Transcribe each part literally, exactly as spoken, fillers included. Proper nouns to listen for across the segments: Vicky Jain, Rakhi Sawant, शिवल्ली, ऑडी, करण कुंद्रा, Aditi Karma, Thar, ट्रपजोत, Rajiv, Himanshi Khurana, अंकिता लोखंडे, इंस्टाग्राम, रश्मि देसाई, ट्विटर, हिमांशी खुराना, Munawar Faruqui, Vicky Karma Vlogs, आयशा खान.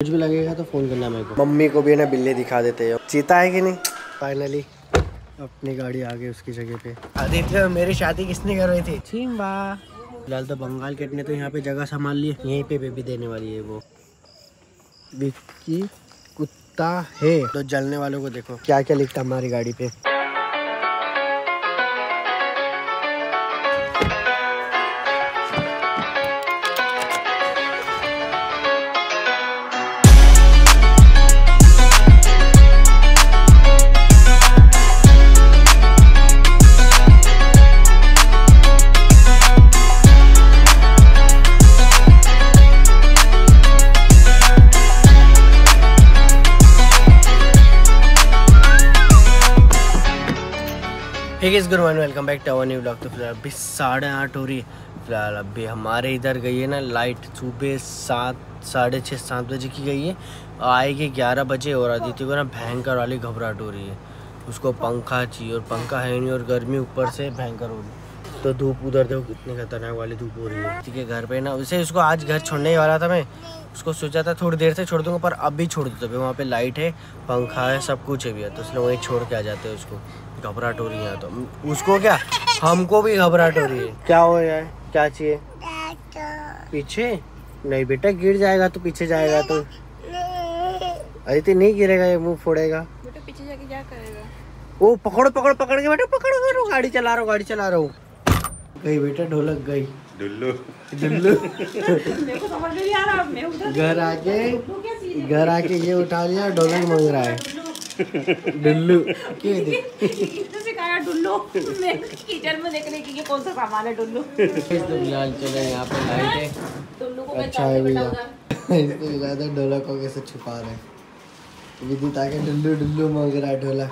कुछ भी लगेगा तो फोन करना मेरे को। मम्मी को भी ना बिल्ली दिखा देते हो, चीता है कि नहीं। फाइनली अपनी गाड़ी आ गई उसकी जगह पे। आदित्य, मेरी शादी किसने करवाई थी? चीम्बा। फिलहाल तो बंगाल कैट ने तो यहाँ पे जगह संभाल ली, यहीं पे बेबी देने वाली है वो। विक्की कुत्ता है तो जलने वालों को देखो क्या क्या लिखता हमारी गाड़ी पे। ठीक है, good morning, welcome back to our new blog. तो फिलहाल अभी साढ़े आठ हो रही है। फिलहाल अभी हमारे इधर गई है ना लाइट, सुबह सात साढ़े छः सात बजे की गई है, आएगी ग्यारह बजे। और आदित्य को ना भयंकर वाली घबराहट हो रही है, उसको पंखा चाहिए और पंखा है नहीं, और गर्मी ऊपर से भयंकर हो रही है। तो धूप उधर देखो कितनी खतरनाक वाली धूप हो रही है। ठीक है, घर पर ना उसे उसको आज घर छोड़ने वाला था मैं, उसको सोचा था थोड़ी देर से छोड़ दूँगा, पर अभी छोड़ देता भाई। वहाँ पर लाइट है, पंखा है, सब कुछ है भैया, तो इसलिए वहीं छोड़ के आ जाते हैं। उसको घबराहट हो रही है, तो उसको क्या हमको भी घबराहट हो रही है। क्या हो रहा है, क्या चाहिए? पीछे नहीं बेटा, गिर जाएगा तो पीछे जाएगा तो। अरे नहीं गिरेगा, ये मुंह फोड़ेगा बेटा। पीछे जाके क्या करेगा वो? पकड़ो पकड़ो पकड़ के बेटा, पकड़ो पकड़ो, गाड़ी चला रहा हूँ गाड़ी चला रहा हूँ। गई बेटा ढोलक, गई ढुल्लू ढुल्लू। घर आके घर आके ये उठा लिया, ढोलक मांग रहा है डुल्लू। किचन में देखने के लिए कौन सा सामान है डुल्लू। चले यहाँ पे लाइट है, अच्छा है भैया। इसको ज़्यादा ढोला को कैसे छुपा रहे हैं विधि, ताकि डुल्लू डुल्लू मांग रहा है ढोला।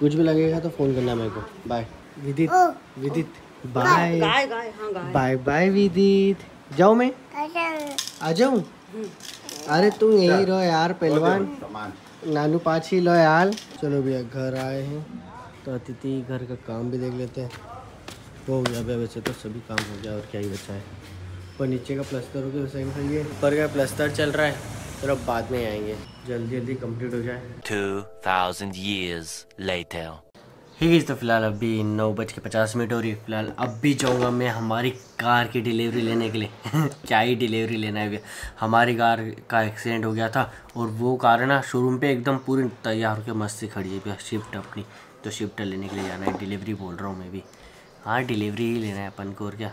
कुछ भी लगेगा तो फोन करना मेरे को। बाय विदित, विदित बाय बाय बाय विदित। जाऊँ मैं, आ जाऊँ? अरे तुम यही रहो यार पहलवान, नानू पाँच ही लो यार। चलो भैया घर आए हैं तो अतिथि घर का काम भी देख लेते हैं। वो हो गया भैया, वैसे तो सभी काम हो गया, और क्या ही बचा है। पर नीचे का प्लस्तर हो गया, वैसे ही ऊपर का प्लस्तर चल रहा है, फिर तो अब बाद में आएंगे, जल्दी जल्दी कंप्लीट हो जाए। Two thousand years later. ठीक है, तो फिलहाल अभी नौ बज के पचास मिनट हो रही है। फिलहाल अब भी जाऊँगा मैं हमारी कार की डिलीवरी लेने के लिए। क्या ही डिलीवरी लेना है भैया, हमारी कार का एक्सीडेंट हो गया था, और वो कार है ना शोरूम पे एकदम पूरी तैयार होकर मस्त से खड़ी है भैया। शिफ्ट अपनी, तो शिफ्ट लेने के लिए जाना है, डिलीवरी बोल रहा हूँ मैं भी। हाँ, डिलीवरी ही लेना है अपन को, और क्या।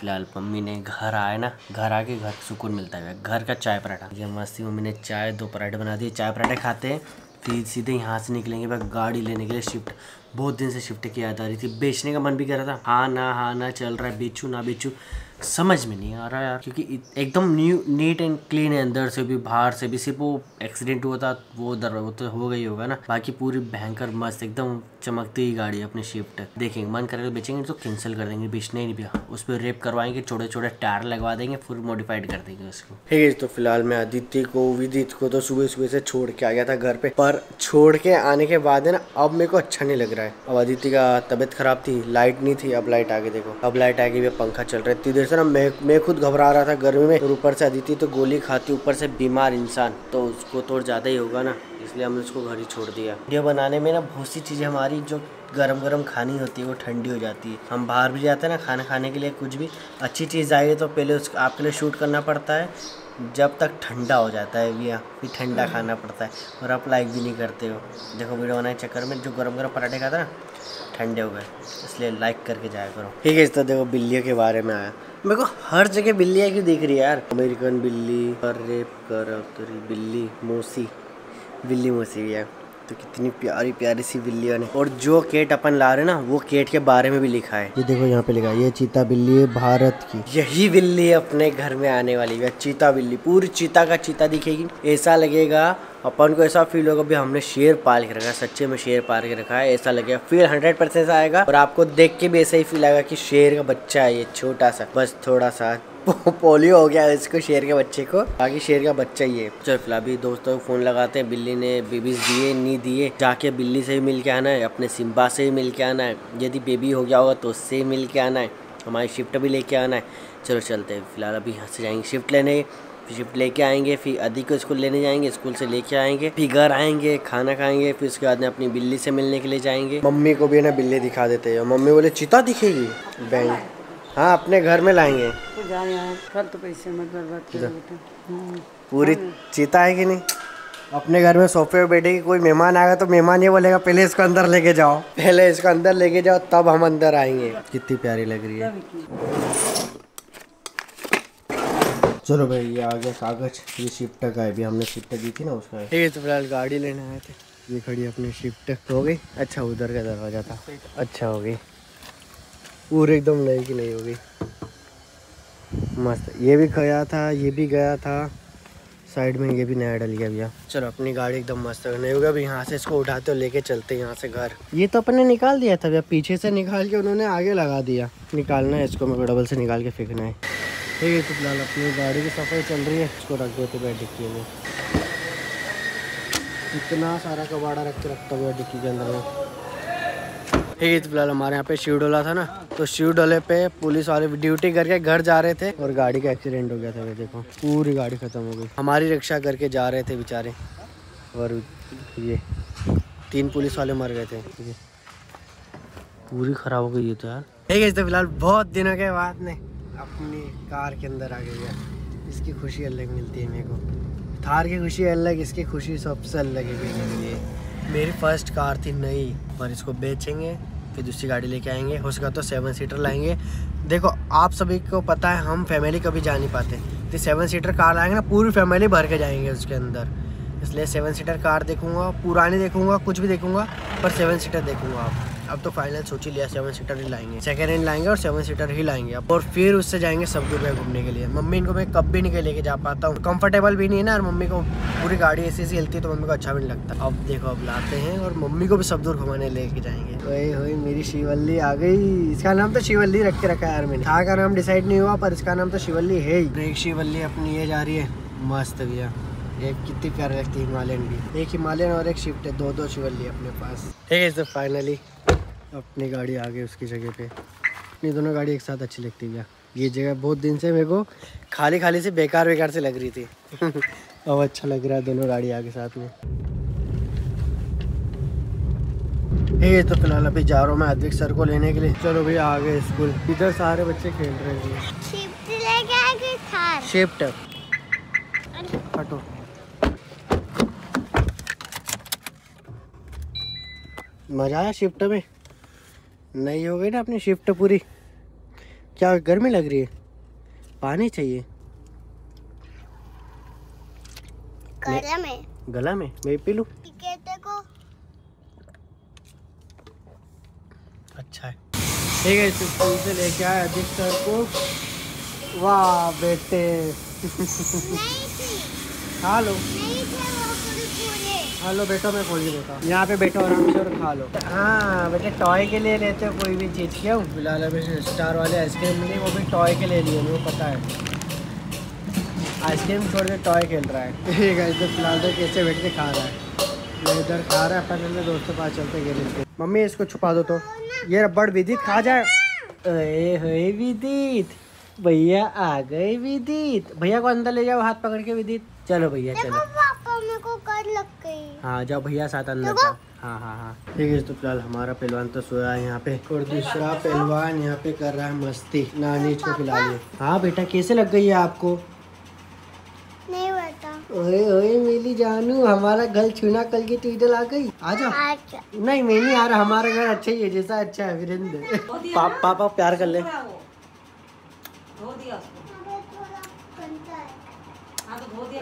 फिलहाल मम्मी ने घर आए ना, घर आके घर सुकून मिलता है भैया। घर का चाय पराठा भैया मस्ती, मम्मी ने चाय दो पराठे बना दिए, चाय पराठे खाते हैं, फिर सीधे यहाँ से निकलेंगे भैया गाड़ी लेने के लिए। शिफ्ट बहुत दिन से शिफ्ट की याद आ रही थी, बेचने का मन भी कर रहा था। हाँ ना हाँ ना चल रहा है, बेचूँ ना बेचूँ समझ में नहीं आ रहा यार, क्योंकि एकदम न्यू नीट एंड क्लीन है, अंदर से भी बाहर से भी। सिर्फ वो एक्सीडेंट हुआ था वो दर वो तो हो गई होगा ना, बाकी पूरी भयंकर मस्त एकदम चमकती ही गाड़ी है अपनी शिफ्ट। देखेंगे मन करेगा बेचेंगे, तो कैंसिल कर देंगे, बेचने ही नहीं भैया। उस पर रेप करवाएंगे, छोटे छोटे टायर लगवा देंगे, फुल मॉडिफाइड कर देंगे उसको। ठीक है, तो फिलहाल मैं आदित्य को विदित को तो सुबह सुबह से छोड़ के आ गया था घर पे, पर छोड़ के आने के बाद है ना अब मेरे को अच्छा नहीं लग रहा है। अब आदित्य का तबियत खराब थी, लाइट नहीं थी, अब लाइट आगे देखो, अब लाइट आगे भी पंखा चल रहा है। इतनी देर ना मैं मैं खुद घबरा रहा था गर्मी में, और ऊपर से आदित्य तो गोली खाती, ऊपर से बीमार इंसान, तो उसको थोड़ा ज़्यादा ही होगा ना, इसलिए हमने उसको घर ही छोड़ दिया। वीडियो बनाने में ना बहुत सी चीज़ें हमारी जो गरम गरम खानी होती है वो ठंडी हो जाती है। हम बाहर भी जाते हैं ना खाना खाने के लिए, कुछ भी अच्छी चीज़ आई तो पहले उसको आपके लिए शूट करना पड़ता है, जब तक ठंडा हो जाता है भैया, फिर ठंडा खाना पड़ता है, और आप लाइक भी नहीं करते हो। देखो वीडियो बनाने के चक्कर में जो गरम गरम पराठे खाता ना ठंडे हो गए, इसलिए लाइक करके जाया करो। ठीक है, तो देखो बिल्लियों के बारे में आया, मेरे को हर जगह बिल्लियाँ क्यों दिख रही है यार। अमेरिकन बिल्ली और रेप कर तेरी बिल्ली मोसी, बिल्ली मोसी भैया, तो कितनी प्यारी प्यारी सी बिल्लियाँ ने। और जो केट अपन ला रहे ना, वो केट के बारे में भी लिखा है, ये देखो यहाँ पे लिखा है, ये चीता बिल्ली है भारत की, यही बिल्ली अपने घर में आने वाली है। चीता बिल्ली पूरी चीता का चीता दिखेगी, ऐसा लगेगा अपन को, ऐसा फील होगा भी हमने शेर पाल के रखा है, सच्चे में शेर पाल के रखा है, ऐसा लगेगा। फील हंड्रेड परसेंट आएगा, और आपको देख के भी ऐसा ही फील आएगा कि शेर का बच्चा है ये, छोटा सा, बस थोड़ा सा पोलियो हो गया इसको, शेर के बच्चे को, बाकी शेर का बच्चा ही है। चल फिलहाल अभी दोस्तों को फोन लगाते हैं, बिल्ली ने बेबीज दिए नहीं दिए, जाके बिल्ली से ही मिल के आना है, अपने सिम्बा से ही मिल के आना है, यदि बेबी हो गया होगा तो उससे ही मिल के आना है, हमारी शिफ्ट भी लेके आना है। चलो चलते हैं, फिलहाल अभी यहाँ से जाएंगे शिफ्ट लेने, शिफ्ट लेके आएंगे, फिर आदि को स्कूल लेने जाएंगे, स्कूल से लेके आएंगे, फिर घर आएंगे, खाना खाएंगे, फिर उसके बाद में अपनी बिल्ली से मिलने के लिए जाएंगे। मम्मी को भी ना बिल्ली दिखा देते हैं, मम्मी बोले चीता दिखेगी बैंक। हाँ अपने घर में लाएंगे तो पैसे मत बर्बाद। पूरी चीता है कि नहीं अपने घर में सोफे पे बैठेगी, कोई मेहमान आएगा तो मेहमान ये बोलेगा पहले इसको अंदर लेके जाओ, पहले इसको अंदर लेके जाओ तब हम अंदर आएंगे। कितनी प्यारी लग रही है। चलो भाई ये आ गया कागज, ये शिफ्ट का है, भी हमने शिफ्ट दी थी ना उसका है। ये तो फिलहाल गाड़ी लेने आए थे, ये खड़ी अपनी शिफ्ट हो गई। अच्छा उधर का दरवाजा था, अच्छा हो गई पूरे एकदम नई की नई हो गई, मस्त। ये भी गया था, ये भी गया था साइड में, ये भी नया डल गया भैया। चलो अपनी गाड़ी एकदम मस्त नहीं होगा। अभी यहाँ से इसको उठाते हो लेके चलते यहाँ से घर। ये तो अपने निकाल दिया था भैया, पीछे से निकाल के उन्होंने आगे लगा दिया। निकालना है इसको, मेरे को डबल से निकाल के फेंकना है। ठीक है तो फिलहाल अपनी गाड़ी की सफाई चल रही है, इसको रख देते बैठ डिक्की में। इतना सारा कबाड़ा रख के रखता हुआ डिक्की के अंदर में। ठीक है तो फिलहाल हमारे यहाँ पे शिव डोला था ना, तो शिव डोले पे पुलिस वाले ड्यूटी करके घर जा रहे थे और गाड़ी का एक्सीडेंट हो गया था। देखो पूरी गाड़ी खत्म हो गई। हमारी रिक्शा करके जा रहे थे बेचारे, और ये तीन पुलिस वाले मर गए थे, पूरी खराब हो गई ये तो यार। ठीक है तो फिलहाल बहुत दिनों के बाद में अपनी कार के अंदर आ गई है, इसकी खुशी अलग मिलती है मेरे को। थार की खुशी अलग, इसकी खुशी सबसे अलग है। मेरी फर्स्ट कार थी नई, पर इसको बेचेंगे फिर दूसरी गाड़ी लेके आएंगे, हो सका तो सेवन सीटर लाएंगे। देखो आप सभी को पता है हम फैमिली कभी जा नहीं पाते, तो सेवन सीटर कार लाएंगे ना पूरी फैमिली भर के जाएंगे उसके अंदर, इसलिए सेवन सीटर कार देखूंगा, पुरानी देखूंगा, कुछ भी देखूंगा पर सेवन सीटर देखूंगा। आप अब तो फाइनल सोच ही लिया सेवन सीटर ही लाएंगे, सेकेंड हैंड लाएंगे और सेवन सीटर ही लाएंगे अब। और फिर उससे जाएंगे सब दुबई घूमने के लिए। मम्मी इनको मैं कब भी नहीं लेके जा पाता हूँ, कंफर्टेबल भी नहीं है ना, और मम्मी को पूरी गाड़ी ऐसी ऐसी हिलती है तो मम्मी को अच्छा भी नहीं लगता। अब देखो अब लाते हैं और मम्मी को भी सब दूर घुमाने लेके जाएंगे। वही वही मेरी शिवल्ली आ गई, इसका नाम तो शिवल्ली रख के रखा है यार मैंने। थार का नाम डिसाइड नहीं हुआ पर इसका नाम तो शिवल्ली है ही। ब्रेक शिवल्ली अपनी ये जा रही है मस्त भैया, एक कितनी प्यारी लगती है हिमालयन भी, एक हिमालयन और एक शिफ्ट है, दो दो शिवल्ली अपने पास। ठीक है तो फाइनली अपनी गाड़ी आ गई उसकी जगह पे। अपनी दोनों गाड़ी एक साथ अच्छी लगती है। ये जगह बहुत दिन से मेरे को खाली खाली से बेकार बेकार से लग रही थी अब अच्छा लग रहा है दोनों गाड़ी आगे साथ में। ये तो फिलहाल अभी जा रहा हूँ मैं हार्दिक सर को लेने के लिए। चलो भैया आ गए स्कूल, इधर सारे बच्चे खेल रहे हैं शिफ्ट। हटो मजा आया शिफ्ट में, नहीं हो गई ना अपनी शिफ्ट पूरी। क्या गर्मी लग रही है, पानी चाहिए गला में, गला में मैं पी लूं को। अच्छा है ठीक है स्कूल से लेके आए अधिक सर को। वाह बेटे खा लो, हेलो बेटा मैं खोल देता हूँ, यहाँ पे बैठो आराम से और खा लो। हाँ बेटे टॉय के लिए लेते हो कोई भी चीज़ क्या। फिलहाल अभी स्टार वाले आइसक्रीम मिली, वो भी टॉय के ले लिए, मुझे पता है आइसक्रीम छोड़ के टॉय खेल रहा है। ठीक है तो फिलहाल तो कैसे बैठ के खा रहा है, मैं इधर खा रहा है, अपन अपने दोस्तों के पास चलते गए। मम्मी इसको छुपा दो तो ये रबड़ विदित खा जाए। अरे विदित भैया आ गए, विदित भैया को अंदर ले जाओ हाथ पकड़ के। विदित चलो भैया चलो, पापा मेरे को कर लग गई। हाँ जाओ भैया साथ अंदर जाओ। हाँ हाँ हाँ ठीक है तो फिलहाल हमारा पहलवान तो सोया है यहाँ पे, और दूसरा पहलवान यहाँ पे कर रहा है मस्ती, नानी को खिला रही है। हाँ बेटा कैसे लग गई है आपको, नहीं बता। ओए ओए मेरी जानू हमारा घर छूना कल की ट्विटर आ गई। आ जाओ, नहीं मैं नहीं आ रहा, हमारा घर अच्छा ही है जैसा अच्छा है। वीरेंद्र पापा प्यार कर ले, धो दिया उसको।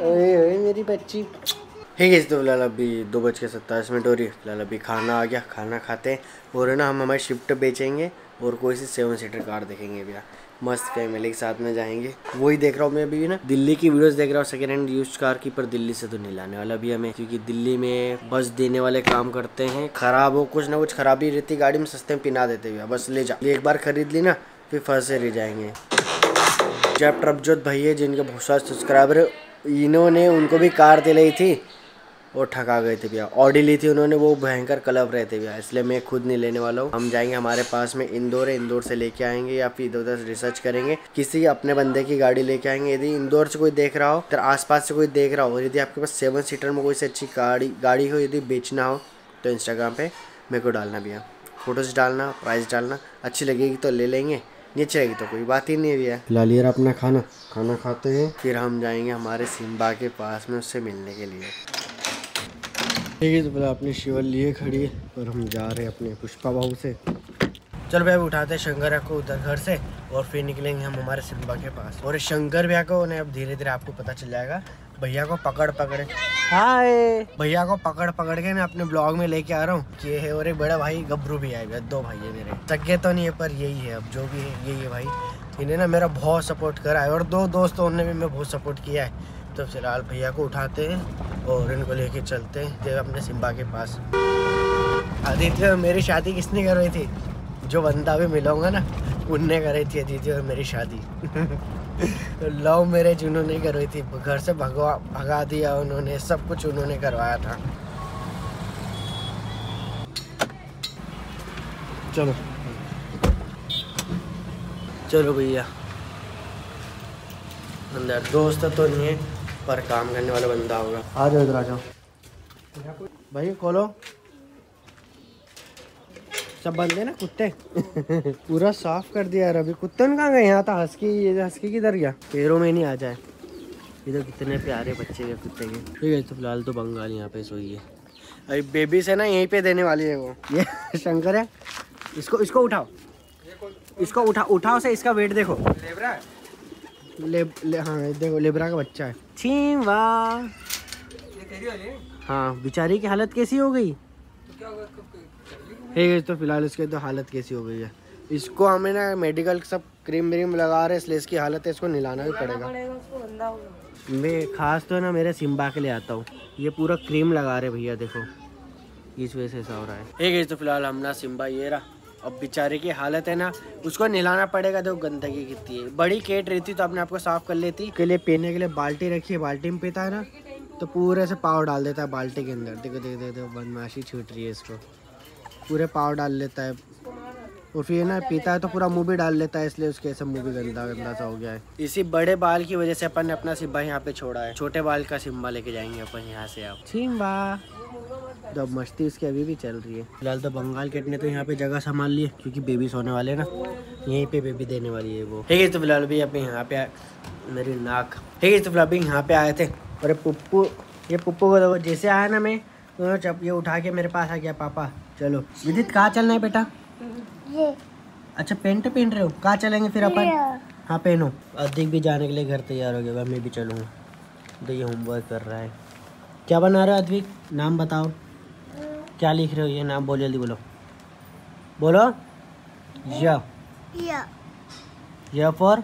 ओए ओए मेरी बच्ची। ठीक है तो फिलहाल अभी दो बज के सत्ताईस मिनट हो रही है। फिलहाल अभी खाना आ गया, खाना खाते हैं और है ना हम हमारी शिफ्ट बेचेंगे और कोई सी सेवन सीटर कार देखेंगे भैया, मस्त फैमिली के साथ में जाएंगे। वही देख रहा हूँ मैं अभी ना, दिल्ली की वीडियोस देख रहा हूँ सेकेंड हैंड यूज कार की, पर दिल्ली से तो नहीं लाने वाला भी हमें, क्योंकि दिल्ली में बस देने वाले काम करते हैं, खराब हो कुछ ना कुछ खराबी रहती गाड़ी में, सस्ते में पिना देते भैया। बस ले जा, एक बार खरीद ली ना फिर फंसे रह जाएंगे। जब ट्रपजोत भैया जिनके बहुत सारे सब्सक्राइबर, इन्होंने उनको भी कार दिलाई थी वो ठगा गए थे भैया। ऑडी ली थी उन्होंने, वो भयंकर क्लब रहे थे भैया, इसलिए मैं खुद नहीं लेने वाला हूँ। हम जाएंगे हमारे पास में इंदौर है, इंदौर से लेके आएंगे या फिर इधर उधर रिसर्च करेंगे, किसी अपने बंदे की गाड़ी लेके आएंगे। यदि इंदौर से कोई देख रहा हो तो आसपास से कोई देख रहा हो, यदि आपके पास सेवन सीटर में कोई से अच्छी गाड़ी गाड़ी हो, यदि बेचना हो तो इंस्टाग्राम पे मेरे को डालना भैया, फोटोज़ डालना, प्राइस डालना, अच्छी लगेगी तो ले लेंगे, नीचे आएगी तो कोई बात ही नहीं है भैया। फिलहाल यार अपना खाना खाना खाते हैं, फिर हम जाएंगे हमारे सिम्बा के पास में उससे मिलने के लिए। ठीक है, तो भैया अपनी शिवल लिए खड़ी है और हम जा रहे हैं अपने पुष्पा बाबू से। चल भैया उठाते हैं शंकर भैया को उधर घर से और फिर निकलेंगे हम हमारे सिम्बा के पास। और शंकर भैया को उन्हें अब धीरे धीरे आपको पता चल जाएगा, भैया को पकड़ पकड़ हाय भैया को पकड़ पकड़ के मैं अपने ब्लॉग में लेके आ रहा हूँ। ये है और एक बड़ा भाई गब्रू भी आए हुए, दो भाई है मेरे, सगे तो नहीं है पर यही है, अब जो भी है यही है भाई। इन्हें ना मेरा बहुत सपोर्ट करा है और दो दोस्तों ने भी मैं बहुत सपोर्ट किया है। तो फिलहाल भैया को उठाते हैं और इनको लेके चलते हैं अपने सिम्बा के पास। आदित्य और मेरी शादी किसने करवाई थी? जो बंदा भी मिलाऊंगा ना उनने कराई थी आदित्य और मेरी शादी। लव मैरिज उन्होंने करवाई थी, घर से भगवा भगा दिया उन्होंने, सब कुछ उन्होंने करवाया था। चलो चलो भैया अंदर। दोस्त तो नहीं है पर काम करने वाला बंदा होगा। आ जाओ इधर आ जाओ भाई, खोलो। सब बंदे ना कुत्ते पूरा साफ कर दिया यार। अभी कुत्ते कहाँ गए? यहाँ था हस्की, ये हस्की किधर गया? पैरों में नहीं आ जाए। इधर कितने प्यारे बच्चे गए कुत्ते के। ठीक है, तो फिलहाल तो बंगाल यहाँ पे सोई है। अभी बेबी से ना यहीं पे देने वाली है वो। ये शंकर है, इसको इसको उठाओ, इसको उठा उठाओ से इसका वेट देखो। लेब्रा ले, ले, हाँ देखो लेब्रा का बच्चा है। छीन वाह, हाँ बेचारी की हालत कैसी हो गई। ठीक, तो फिलहाल इसके तो हालत कैसी हो गई है। इसको हमें ना मेडिकल सब क्रीम व्रीम लगा रहे, इसलिए इसकी हालत है, इसको नहलाना भी पड़ेगा। मैं खास तो ना मेरे सिम्बा के लिए आता हूँ, ये पूरा क्रीम लगा रहे भैया, देखो इस वजह से ऐसा हो रहा है। ठीक है, तो फिलहाल हमारा सिम्बा ये रहा। अब बेचारे की हालत है ना, उसको नहलाना पड़ेगा। देखो गंदगी कितनी है। बड़ी केट रहती तो अपने आपको साफ कर लेती। उसके लिए पीने के लिए बाल्टी रखी है, बाल्टी में पीता है ना तो पूरे से पाव डाल देता है बाल्टी के अंदर। देखो देखो देखो बदमाशी छूट रही है, इसको पूरे पाव डाल लेता है और फिर ना पीता है तो पूरा मुंह भी डाल लेता है, इसलिए उसके ऐसा मुंह भी गंदा गंदा सा हो गया है। इसी बड़े बाल की वजह से अपन ने अपना सिम्बा यहाँ पे छोड़ा है। छोटे बाल का सिम्बा लेके जाएंगे अपन यहाँ से। आप सिम्बा तो मस्ती उसकी अभी भी चल रही है। फिलहाल तो बंगाल किट ने तो यहाँ पे जगह संभाल ली है, क्योंकि बेबी सोने वाले ना यहीं पे बेबी देने वाली है वो। ठीक है, तो फिलहाल भी अपने यहाँ पे मेरी नाक। ठीक है, तो फिलहाल भी यहाँ पे आए थे और पप्पू, ये पप्पू को जैसे आया ना मैं तो जब ये उठा के मेरे पास आ गया। पापा चलो, विदित कहाँ चलना है बेटा? ये अच्छा पेंट पहन रहे हो, कहाँ चलेंगे फिर अपन? हाँ पहनो। अधिक भी जाने के लिए घर तैयार हो गया, मैं भी चलूँगा। तो ये होमवर्क कर रहा है। क्या बना रहे हो अधिक? नाम बताओ, क्या लिख रहे हो? ये नाम बोलो, जल्दी बोलो बोलो। य य य फॉर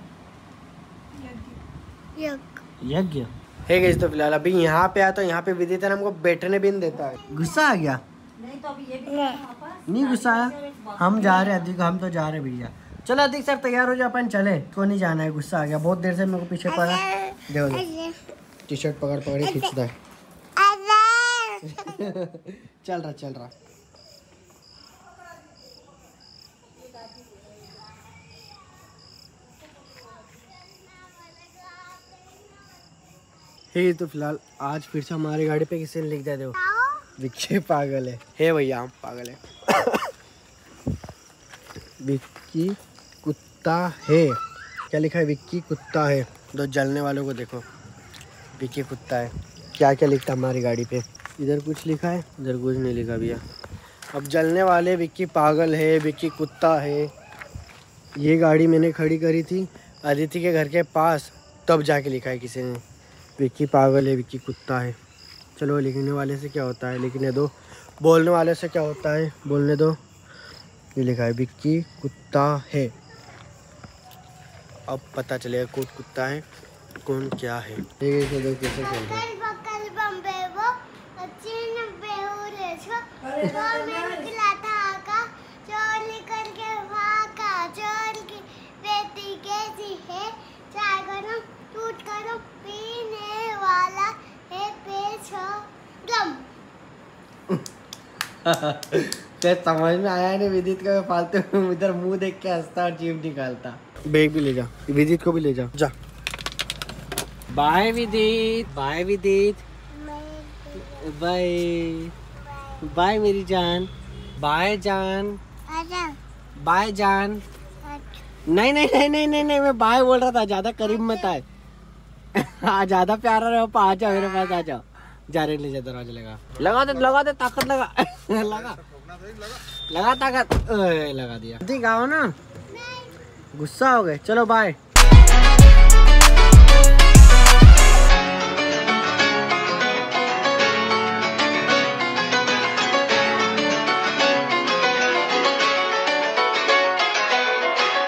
यज्ञ। ठीक है, तो फिलहाल अभी यहाँ पे आया तो यहाँ पे विदित है ना हमको बैठने भी नहीं देता है। गुस्सा आ गया? नहीं तो अभी ये भी नहीं गुस्सा आया। हम जा रहे हैं अधिक, हम तो जा रहे भैया। चलो अधिक सर तैयार हो जाओ, अपन चले। इसको नहीं जाना है, गुस्सा आ गया, बहुत देर से मेरे को पीछे पड़ा। देखो देखो टी शर्ट पकड़ पकड़ के खींचता है। चल रहा चल रहा है। तो फिलहाल आज फिर से हमारी गाड़ी पे किसी ने लिख दिया, देखो विक्की पागल है। हे भैया हम पागल है। विक्की कुत्ता है, क्या लिखा है? विक्की कुत्ता है। दो जलने वालों को देखो, विक्की कुत्ता है। क्या क्या लिखता है हमारी गाड़ी पे? इधर कुछ लिखा है, इधर कुछ नहीं लिखा भैया। अब जलने वाले, विक्की पागल है, विक्की कुत्ता है। ये गाड़ी मैंने खड़ी करी थी अदिति के घर के पास, तब जाके लिखा है किसी ने विक्की पागल है, विक्की कुत्ता है। चलो लिखने वाले से क्या होता है, लिखने दो। बोलने वाले से क्या होता है, बोलने दो। ये लिखा है विक्की कुत्ता है। अब पता चलेगा कौन कुत्ता है कौन क्या है। कैसे टूट करो पीने वाला है पेशा गम। क्या समझ में आया नहीं विदित का? फालतू इधर मुंह देख के हंसता और जीभ निकालता। बैग भी ले जा, विदित को भी ले जा। जा बाय विदित, बाय विदित, बाय बाय मेरी जान, बाय जान, बाय जान। नहीं नहीं नहीं नहीं नहीं नहीं मैं बाय बोल रहा था, ज्यादा करीब मत आए। हाँ ज्यादा प्यारा रहे, आ जाओ मेरे पास, आ जाओ। जा रहे ले जा, दरवाजा लगा लगा दे, लगा दे ताकत, लगा लगा लगा ताकत, लगा दिया। गाँव ना गुस्सा हो गए। चलो बाय।